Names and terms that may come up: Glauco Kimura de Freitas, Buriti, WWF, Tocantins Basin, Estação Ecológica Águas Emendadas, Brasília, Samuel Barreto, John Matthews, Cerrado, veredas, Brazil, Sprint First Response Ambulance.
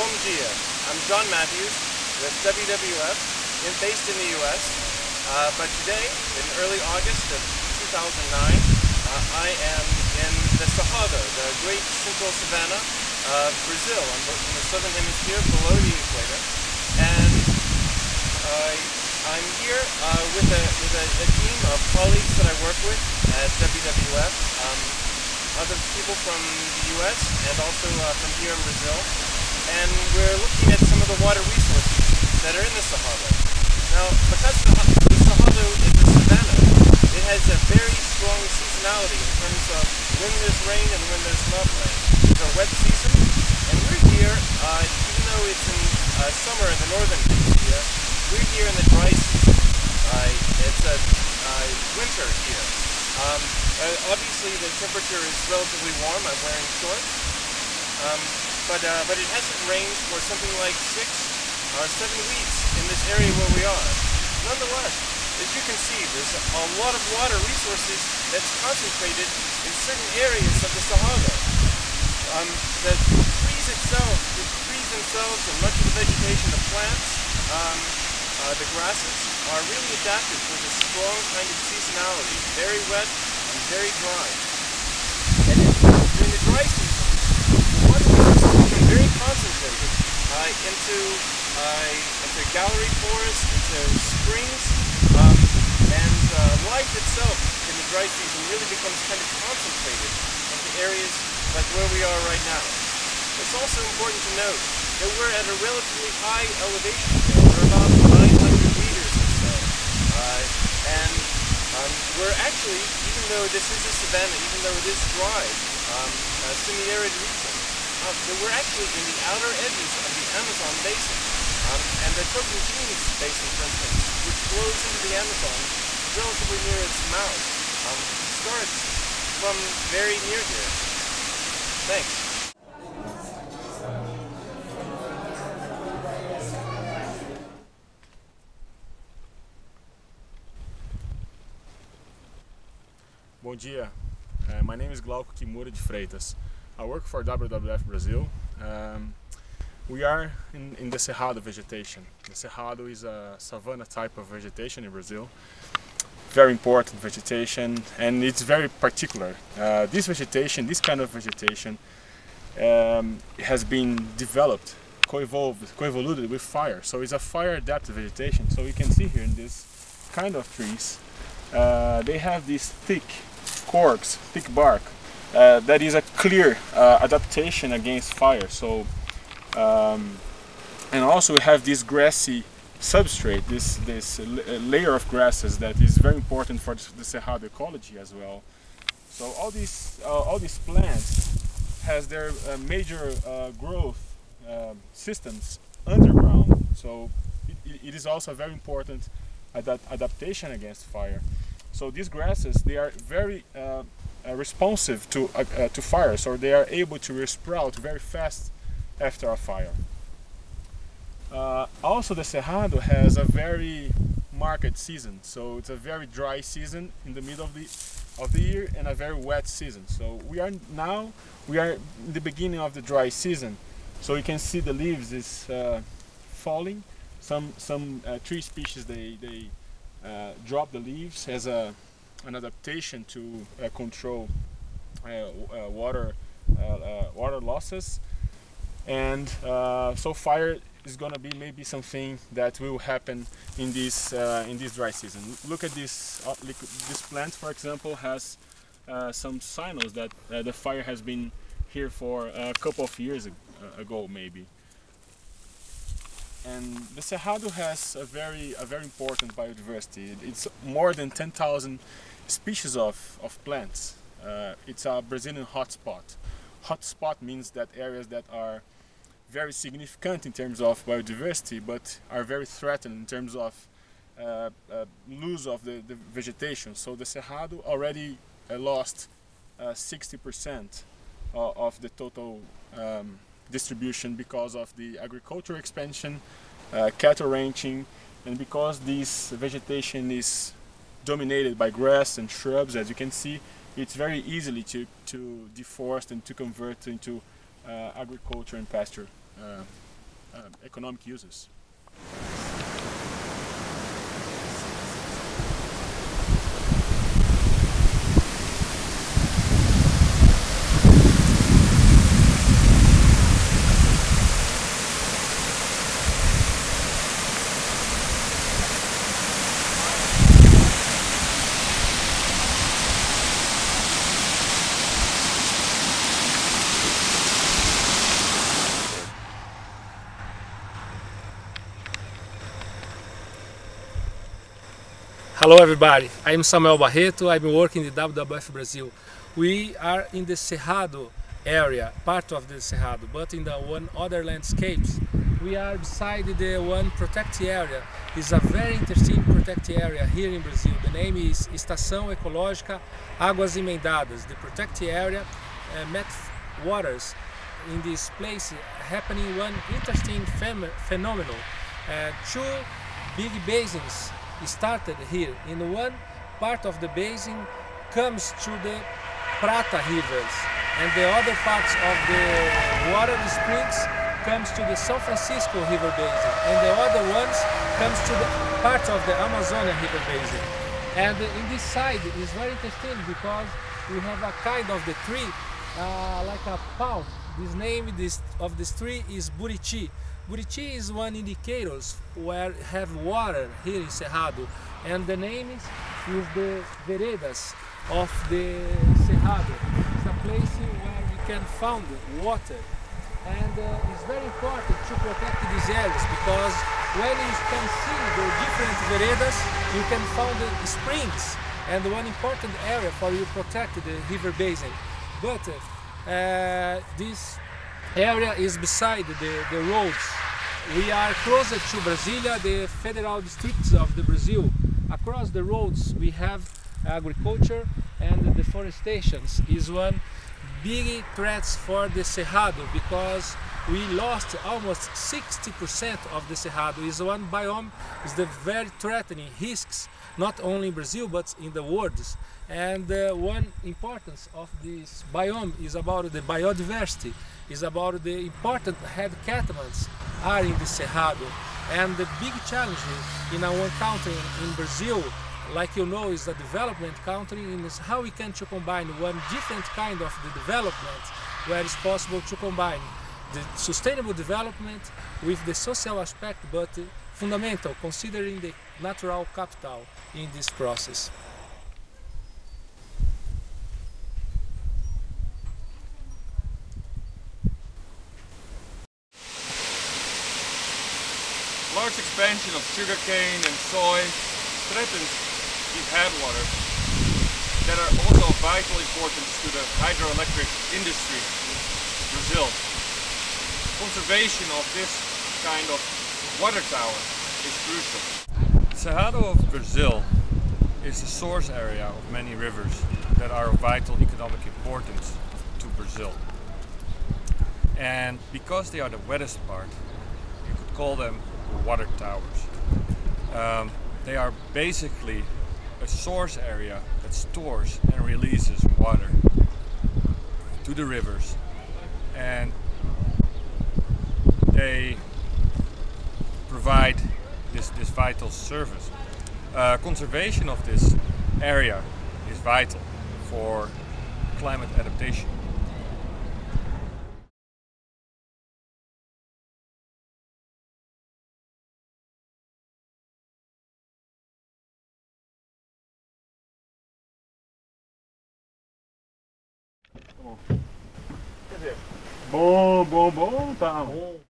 Bom dia, I'm John Matthews with WWF and based in the US, but today, in early August of 2009, I am in the Cerrado, the great central savanna of Brazil, in the southern hemisphere below the equator, and I'm here with a team of colleagues that I work with at WWF, other people from the US and also from here in Brazil. And we're looking at some of the water resources that are in the Cerrado. Now, because the Cerrado is a savanna, it has a very strong seasonality in terms of when there's rain and when there's not rain. It's a wet season, and we're here, even though it's in summer in the northern hemisphere, we're here in the dry season. It's a winter here. Obviously, the temperature is relatively warm. I'm wearing shorts. But it hasn't rained for something like 6 or 7 weeks in this area where we are. Nonetheless, as you can see, there's a lot of water resources that's concentrated in certain areas of the Cerrado. The trees themselves and much of the vegetation, the plants, the grasses, are really adapted for this strong kind of seasonality, very wet and very dry. And during the dry season, very concentrated into gallery forests, into springs, and life itself in the dry season really becomes kind of concentrated into areas like where we are right now. It's also important to note that we're at a relatively high elevation here. We're about 900 meters or so, and we're actually, even though this is a savanna, even though it is dry, a semi-arid region, so we're actually in the outer edges of the Amazon basin, and the Tocantins Basin, for instance, which flows into the Amazon relatively near its mouth, starts from very near here. Thanks. Bom dia. My name is Glauco Kimura de Freitas. I work for WWF Brazil. We are in the Cerrado vegetation. The Cerrado is a savanna type of vegetation in Brazil. Very important vegetation, and it's very particular. This kind of vegetation, has been developed, co-evolved with fire. So it's a fire-adapted vegetation. So you can see here in this kind of trees, they have these thick corks, thick bark. That is a clear adaptation against fire. So, and also we have this grassy substrate, this layer of grasses that is very important for the Cerrado ecology as well. So all these plants has their major growth systems underground. So it is also a very important adaptation against fire. So these grasses, they are very responsive to fire, so they are able to resprout very fast after a fire. Also, the Cerrado has a very marked season, so it's a very dry season in the middle of the year and a very wet season. So we are in the beginning of the dry season, so you can see the leaves is falling. Some tree species they drop the leaves as an adaptation to control water losses, and so fire is gonna be maybe something that will happen in this dry season. Look at this. This plant, for example, has some signals that the fire has been here for a couple of years ago, maybe. And the Cerrado has a very important biodiversity. It's more than 10,000 species of plants. It's a Brazilian hotspot. Hotspot means that areas that are very significant in terms of biodiversity, but are very threatened in terms of lose of the vegetation. So the Cerrado already lost 60% of the total distribution because of the agricultural expansion, cattle ranching, and because this vegetation is dominated by grass and shrubs, as you can see, it's very easily to deforest and to convert into agriculture and pasture economic uses. Hello everybody, I'm Samuel Barreto, I'm working in the WWF Brazil. We are in the Cerrado area, part of the Cerrado, but in the one other landscapes. We are beside the one protected area. It's a very interesting protected area here in Brazil. The name is Estação Ecológica Águas Emendadas. The protected area met waters. In this place happening one interesting phenomenon. Two big basins started here. In one part of the basin comes to the Prata rivers, and the other parts of the water springs comes to the San Francisco river basin, and the other ones comes to the parts of the Amazonian river basin. And in this side is very interesting because we have a kind of the tree like a palm. This name of this tree is Buriti. Buriti is one indicator where have water here in Cerrado, and the name is the veredas of the Cerrado. It's a place where we can find water, and it's very important to protect these areas because when you can see the different veredas, you can find the springs, and one important area for you protect the river basin. But this area is beside the roads. We are closer to Brasília, the federal districts of the Brazil. Across the roads we have agriculture, and deforestation is one big threat for the Cerrado because we lost almost 60% of the Cerrado. Is one biome, is the very threatening risks, not only in Brazil but in the world. And one importance of this biome is about the biodiversity, is about the important habitats are in the Cerrado. And the big challenge in our country, in Brazil, like you know, is a development country, and is how we can to combine one different kind of the development where it's possible to combine the sustainable development with the social aspect, but fundamental, considering the natural capital in this process. Large expansion of sugarcane and soy threatens these headwaters that are also vital importance to the hydroelectric industry in Brazil. Conservation of this kind of water tower is crucial. Cerrado of Brazil is the source area of many rivers that are of vital economic importance to Brazil. And because they are the wettest part, you could call them water towers. They are basically a source area that stores and releases water to the rivers, and they provide this vital service. Conservation of this area is vital for climate adaptation. Bom, tá bom.